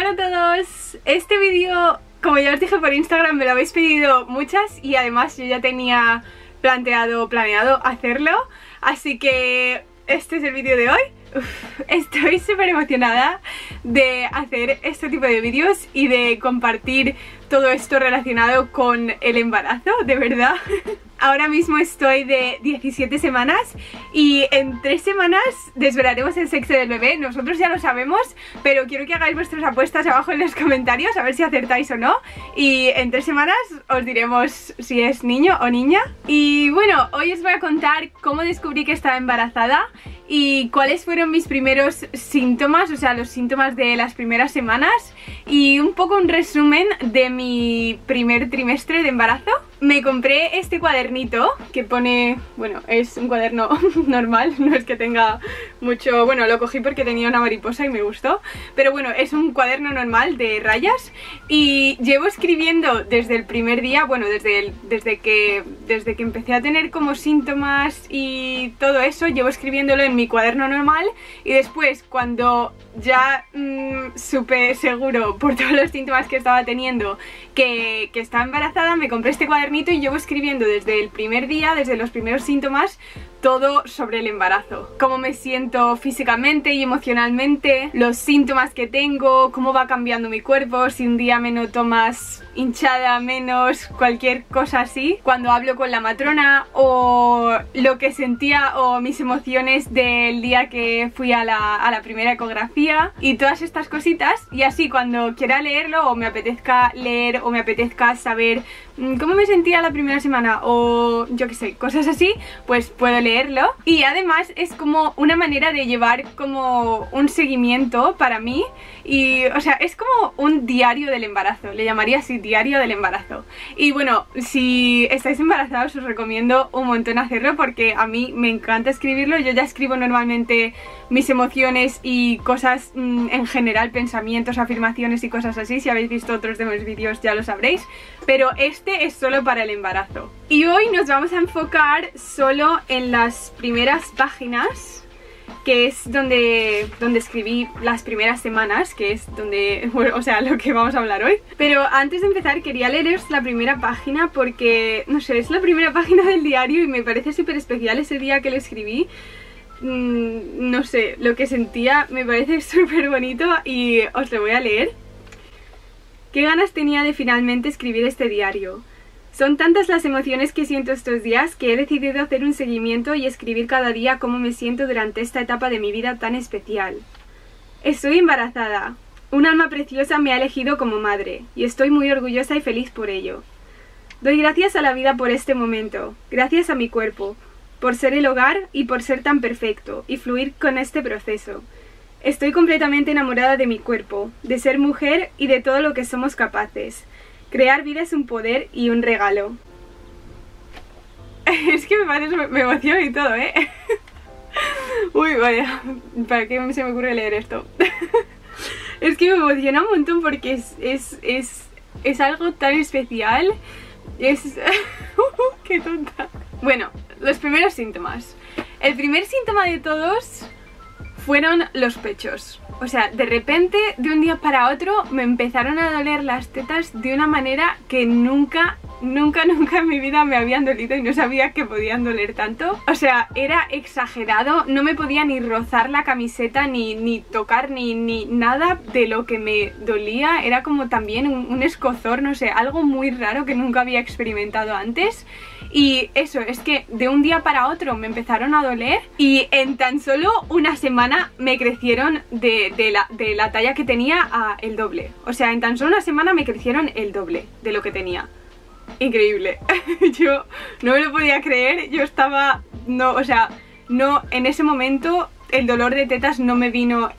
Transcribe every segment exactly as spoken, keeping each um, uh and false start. Hola a todos, este vídeo, como ya os dije por Instagram, me lo habéis pedido muchas y además yo ya tenía planteado, planeado hacerlo, así que este es el vídeo de hoy. Uf, estoy súper emocionada de hacer este tipo de vídeos y de compartir todo esto relacionado con el embarazo, de verdad. Ahora mismo estoy de diecisiete semanas y en tres semanas desvelaremos el sexo del bebé. Nosotros ya lo sabemos, pero quiero que hagáis vuestras apuestas abajo en los comentarios a ver si acertáis o no. Y en tres semanas os diremos si es niño o niña. Y bueno, hoy os voy a contar cómo descubrí que estaba embarazada y cuáles fueron mis primeros síntomas, o sea, los síntomas de las primeras semanas y un poco un resumen de mi primer trimestre de embarazo. Me compré este cuadernito que pone, bueno, es un cuaderno normal, no es que tenga mucho, bueno, lo cogí porque tenía una mariposa y me gustó, pero bueno, es un cuaderno normal de rayas y llevo escribiendo desde el primer día, bueno, desde, el, desde, que, desde que empecé a tener como síntomas y todo eso, llevo escribiéndolo en mi cuaderno normal y después cuando ya mmm, supe seguro por todos los síntomas que estaba teniendo que, que estaba embarazada, me compré este cuaderno y llevo escribiendo desde el primer día, desde los primeros síntomas, todo sobre el embarazo. Cómo me siento físicamente y emocionalmente, los síntomas que tengo, cómo va cambiando mi cuerpo, si un día me noto más hinchada, menos, cualquier cosa así. Cuando hablo con la matrona o lo que sentía o mis emociones del día que fui a la, a la primera ecografía y todas estas cositas. Y así cuando quiera leerlo o me apetezca leer o me apetezca saber cómo me sentía la primera semana o yo qué sé, cosas así, pues puedo leerlo. Y además es como una manera de llevar como un seguimiento para mí y, o sea, es como un diario del embarazo, le llamaría así, diario del embarazo. Y bueno, si estáis embarazados os recomiendo un montón hacerlo porque a mí me encanta escribirlo. Yo ya escribo normalmente mis emociones y cosas mmm, en general, pensamientos, afirmaciones y cosas así. Si habéis visto otros de mis vídeos ya lo sabréis, pero este es solo para el embarazo. Y hoy nos vamos a enfocar solo en las primeras páginas, que es donde, donde escribí las primeras semanas, que es donde, bueno, o sea, lo que vamos a hablar hoy. Pero antes de empezar quería leeros la primera página porque, no sé, es la primera página del diario y me parece súper especial ese día que lo escribí. Mm, no sé, lo que sentía me parece súper bonito y os lo voy a leer. ¿Qué ganas tenía de finalmente escribir este diario? Son tantas las emociones que siento estos días que he decidido hacer un seguimiento y escribir cada día cómo me siento durante esta etapa de mi vida tan especial. Estoy embarazada. Un alma preciosa me ha elegido como madre y estoy muy orgullosa y feliz por ello. Doy gracias a la vida por este momento, gracias a mi cuerpo, por ser el hogar y por ser tan perfecto y fluir con este proceso. Estoy completamente enamorada de mi cuerpo, de ser mujer y de todo lo que somos capaces. Crear vida es un poder y un regalo. Es que me parece, me emociona y todo, ¿eh? Uy, vaya, ¿para qué se me ocurre leer esto? Es que me emociona un montón porque es, es, es, es algo tan especial. Es... ¡Qué tonta! Bueno, los primeros síntomas. El primer síntoma de todos fueron los pechos. O sea, de repente, de un día para otro, me empezaron a doler las tetas de una manera que nunca, nunca, nunca en mi vida me habían dolido y no sabía que podían doler tanto. O sea, era exagerado, no me podía ni rozar la camiseta, ni, ni tocar, ni, ni nada de lo que me dolía. Era como también un, un escozor, no sé, algo muy raro que nunca había experimentado antes. Y eso, es que de un día para otro me empezaron a doler y en tan solo una semana me crecieron de, de, la, de la talla que tenía a el doble. O sea, en tan solo una semana me crecieron el doble de lo que tenía. Increíble. Yo no me lo podía creer, yo estaba... No, o sea, no, en ese momento el dolor de tetas no me vino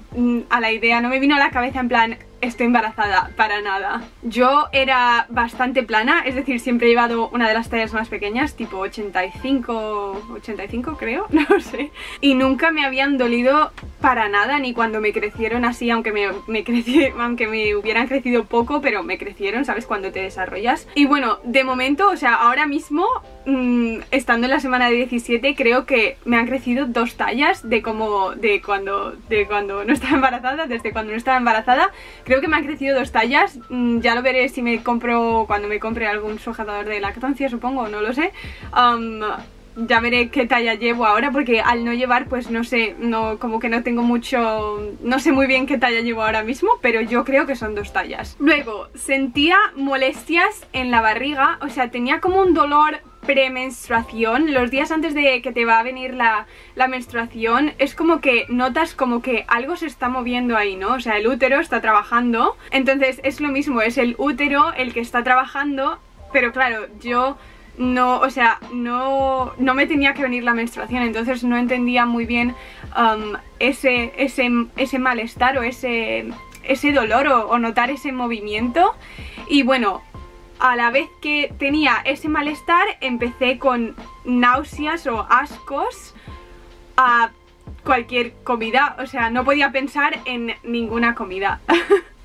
a la idea, no me vino a la cabeza en plan... Estoy embarazada, para nada. Yo era bastante plana, es decir, siempre he llevado una de las tallas más pequeñas, tipo ochenta y cinco, ochenta y cinco creo, no sé. Y nunca me habían dolido para nada, ni cuando me crecieron así, aunque me, me creci- aunque me hubieran crecido poco, pero me crecieron, ¿sabes? Cuando te desarrollas. Y bueno, de momento, o sea, ahora mismo, mmm, estando en la semana de diecisiete, creo que me han crecido dos tallas de como de cuando, de cuando no estaba embarazada, desde cuando no estaba embarazada. Creo que me han crecido dos tallas, ya lo veré si me compro, cuando me compre algún sujetador de lactancia, supongo, no lo sé. Um, ya veré qué talla llevo ahora, porque al no llevar, pues no sé, no, como que no tengo mucho, no sé muy bien qué talla llevo ahora mismo, pero yo creo que son dos tallas. Luego, sentía molestias en la barriga, o sea, tenía como un dolor premenstruación, los días antes de que te va a venir la, la menstruación, es como que notas como que algo se está moviendo ahí, ¿no? O sea, el útero está trabajando, entonces es lo mismo, es el útero el que está trabajando, pero claro, yo no, o sea, no, no me tenía que venir la menstruación, entonces no entendía muy bien um, ese, ese, ese malestar o ese, ese dolor o, o notar ese movimiento. Y bueno, a la vez que tenía ese malestar, empecé con náuseas o ascos a cualquier comida. O sea, no podía pensar en ninguna comida.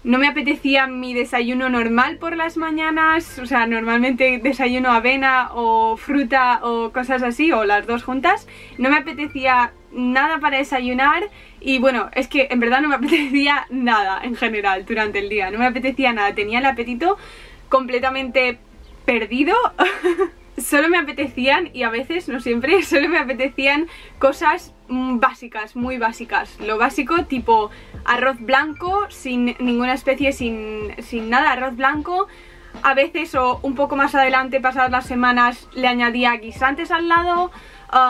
No me apetecía mi desayuno normal por las mañanas. O sea, normalmente desayuno avena o fruta o cosas así, o las dos juntas. No me apetecía nada para desayunar. Y bueno, es que en verdad no me apetecía nada en general durante el día. No me apetecía nada, tenía el apetito completamente perdido. Solo me apetecían, y a veces, no siempre, solo me apetecían cosas básicas, muy básicas. Lo básico, tipo arroz blanco, sin ninguna especie, sin, sin nada, arroz blanco. A veces, o un poco más adelante, pasadas las semanas, le añadía guisantes al lado,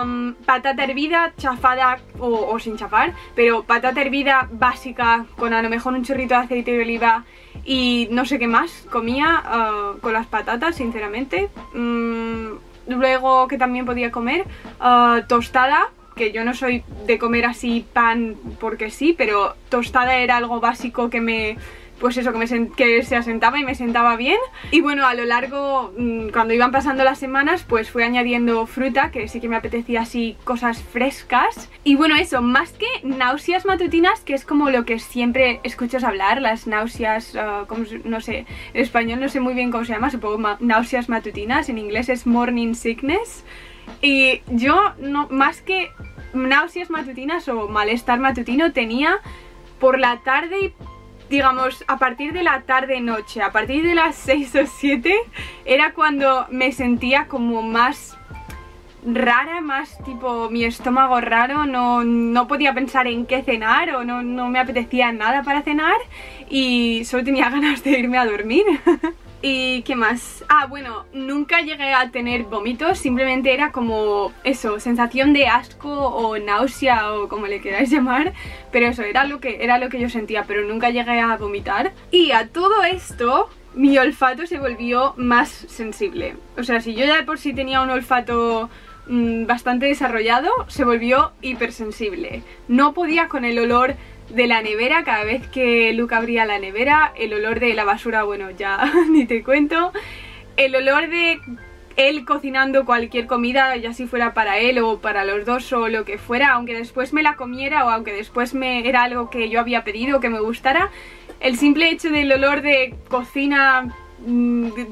um, patata hervida, chafada o, o sin chafar, pero patata hervida básica, con a lo mejor un chorrito de aceite de oliva. Y no sé qué más comía uh, con las patatas, sinceramente. Mm, luego, que también podía comer, uh, tostada, que yo no soy de comer así pan porque sí, pero tostada era algo básico que me, pues eso, que, me, que se asentaba y me sentaba bien. Y bueno, a lo largo, mmm, cuando iban pasando las semanas, pues fui añadiendo fruta, que sí que me apetecía así cosas frescas. Y bueno, eso, más que náuseas matutinas, que es como lo que siempre escuchas hablar, las náuseas, uh, como, no sé, en español no sé muy bien cómo se llama, supongo ma náuseas matutinas, en inglés es morning sickness. Y yo, no, más que náuseas matutinas o malestar matutino, tenía por la tarde y, digamos, a partir de la tarde-noche, a partir de las seis o siete, era cuando me sentía como más rara, más tipo mi estómago raro, no, no podía pensar en qué cenar, o no, no me apetecía nada para cenar, y solo tenía ganas de irme a dormir. ¿Y qué más? Ah, bueno, nunca llegué a tener vómitos, simplemente era como eso, sensación de asco o náusea o como le queráis llamar, pero eso, era lo que, era lo que yo sentía, pero nunca llegué a vomitar. Y a todo esto, mi olfato se volvió más sensible. O sea, si yo ya de por sí tenía un olfato mmm, bastante desarrollado, se volvió hipersensible. No podía con el olor de la nevera, cada vez que Luca abría la nevera, el olor de la basura, bueno, ya ni te cuento. El olor de él cocinando cualquier comida, ya si fuera para él o para los dos o lo que fuera, aunque después me la comiera o aunque después me era algo que yo había pedido que me gustara, el simple hecho del olor de cocina,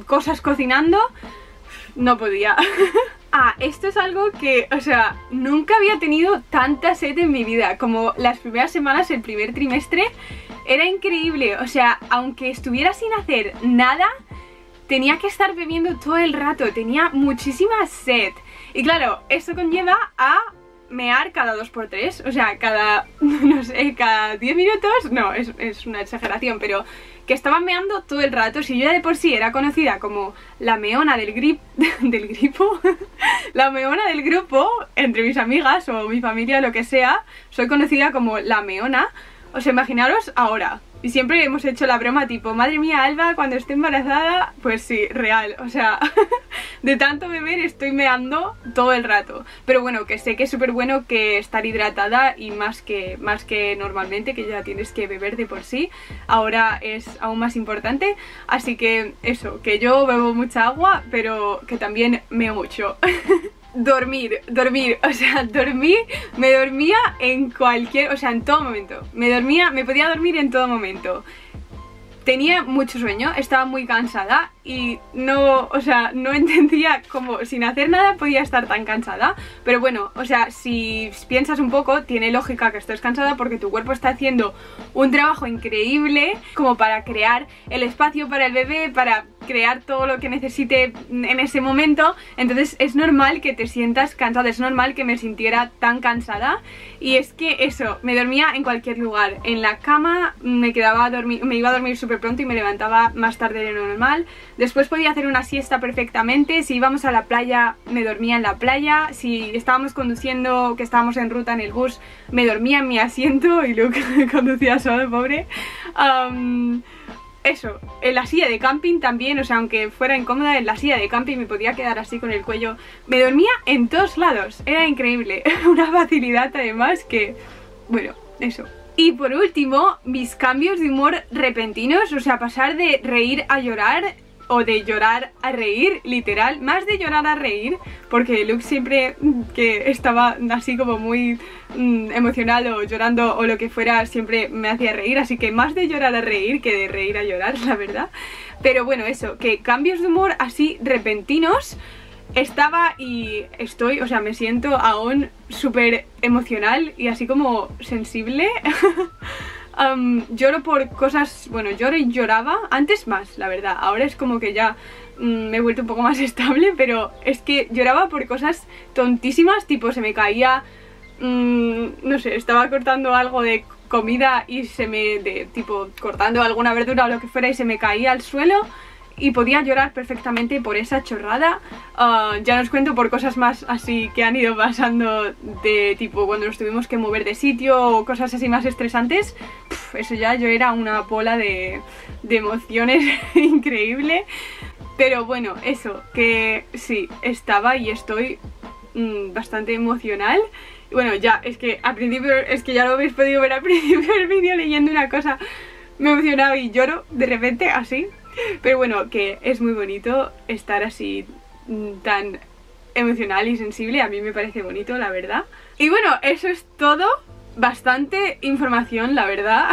cosas cocinando, no podía. Ah, esto es algo que, o sea, nunca había tenido tanta sed en mi vida, como las primeras semanas, el primer trimestre, era increíble. O sea, aunque estuviera sin hacer nada, tenía que estar bebiendo todo el rato, tenía muchísima sed. Y claro, esto conlleva a mear cada dos por tres, o sea, cada, no sé, cada diez minutos, no, es, es una exageración, pero que estaba meando todo el rato. Si yo ya de por sí era conocida como la meona del grip, del gripo, la meona del grupo, entre mis amigas o mi familia, lo que sea, soy conocida como la meona, os imaginaros ahora. Y siempre hemos hecho la broma tipo, madre mía, Alba, cuando esté embarazada, pues sí, real, o sea, de tanto beber estoy meando todo el rato. Pero bueno, que sé que es súper bueno que estar hidratada y más que, más que normalmente, que ya tienes que beber de por sí, ahora es aún más importante. Así que eso, que yo bebo mucha agua, pero que también meo mucho. Dormir, dormir, o sea, dormir, me dormía en cualquier, o sea, en todo momento, me dormía, me podía dormir en todo momento. tenía mucho sueño, estaba muy cansada y no, o sea, no entendía cómo sin hacer nada podía estar tan cansada. Pero bueno, o sea, si piensas un poco, tiene lógica que estés cansada porque tu cuerpo está haciendo un trabajo increíble como para crear el espacio para el bebé, para crear todo lo que necesite en ese momento. Entonces es normal que te sientas cansada, es normal que me sintiera tan cansada. Y es que eso, me dormía en cualquier lugar, en la cama, me quedaba a dormir, me iba a dormir súper pronto y me levantaba más tarde de lo normal. Después podía hacer una siesta perfectamente, si íbamos a la playa me dormía en la playa, si estábamos conduciendo, que estábamos en ruta en el bus, me dormía en mi asiento y luego conducía solo, pobre. Um, eso, en la silla de camping también, o sea, aunque fuera incómoda, en la silla de camping me podía quedar así con el cuello. Me dormía en todos lados, era increíble, una facilidad además que, bueno, eso. Y por último, mis cambios de humor repentinos, o sea, pasar de reír a llorar o de llorar a reír, literal, más de llorar a reír, porque Luke siempre que estaba así como muy mmm, emocional o llorando o lo que fuera, siempre me hacía reír, así que más de llorar a reír que de reír a llorar, la verdad. Pero bueno, eso, que cambios de humor así repentinos. Estaba y estoy, o sea, me siento aún súper emocional y así como sensible. um, lloro por cosas, bueno, lloro y lloraba, antes más, la verdad. Ahora es como que ya um, me he vuelto un poco más estable, pero es que lloraba por cosas tontísimas, tipo se me caía, um, no sé, estaba cortando algo de comida y se me, de, tipo, cortando alguna verdura o lo que fuera y se me caía al suelo. Y podía llorar perfectamente por esa chorrada. Uh, ya no os cuento por cosas más así que han ido pasando, de tipo cuando nos tuvimos que mover de sitio o cosas así más estresantes. Pff, eso ya yo era una bola de, de emociones increíble. Pero bueno, eso, que sí, estaba y estoy mmm, bastante emocional. Y bueno, ya, es que al principio, es que ya lo habéis podido ver al principio del vídeo, leyendo una cosa me he emocionado y lloro de repente así. Pero bueno, que es muy bonito estar así tan emocional y sensible, a mí me parece bonito, la verdad. Y bueno, eso es todo, bastante información, la verdad.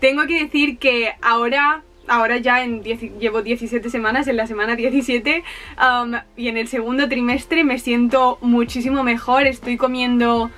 Tengo que decir que ahora, ahora ya en llevo diecisiete semanas, en la semana diecisiete, um, y en el segundo trimestre me siento muchísimo mejor, estoy comiendo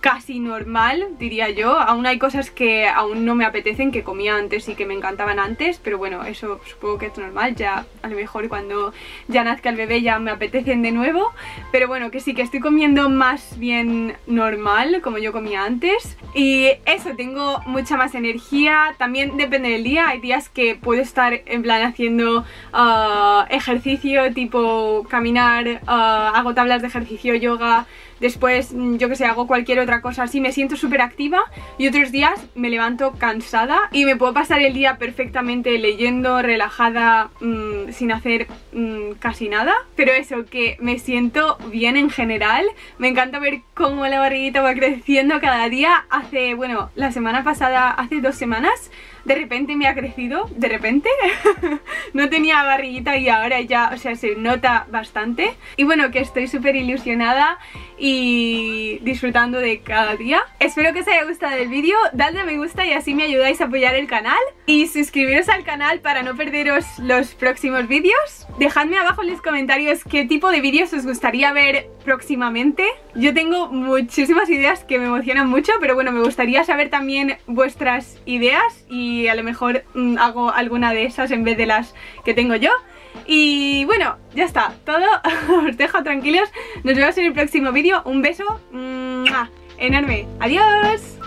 casi normal, diría yo. Aún hay cosas que aún no me apetecen, que comía antes y que me encantaban antes, pero bueno, eso supongo que es normal, ya a lo mejor cuando ya nazca el bebé ya me apetecen de nuevo. Pero bueno, que sí, que estoy comiendo más bien normal, como yo comía antes. Y eso, tengo mucha más energía, también depende del día. Hay días que puedo estar en plan haciendo uh, ejercicio, tipo caminar, uh, hago tablas de ejercicio, yoga. Después, yo que sé, hago cualquier otra cosa así, me siento súper activa. Y otros días me levanto cansada y me puedo pasar el día perfectamente leyendo, relajada, mmm, sin hacer mmm, casi nada. Pero eso, que me siento bien en general. Me encanta ver cómo la barriguita va creciendo cada día. Hace, bueno, la semana pasada, hace dos semanas, de repente me ha crecido, de repente. No tenía barriguita y ahora ya, o sea, se nota bastante. Y bueno, que estoy súper ilusionada y disfrutando de cada día. Espero que os haya gustado el vídeo, dadle a me gusta y así me ayudáis a apoyar el canal. Y suscribiros al canal para no perderos los próximos vídeos. Dejadme abajo en los comentarios qué tipo de vídeos os gustaría ver próximamente. Yo tengo muchísimas ideas que me emocionan mucho, pero bueno, me gustaría saber también vuestras ideas y a lo mejor mmm, hago alguna de esas en vez de las que tengo yo. Y bueno, ya está, todo, os dejo tranquilos, nos vemos en el próximo vídeo, un beso enorme, adiós.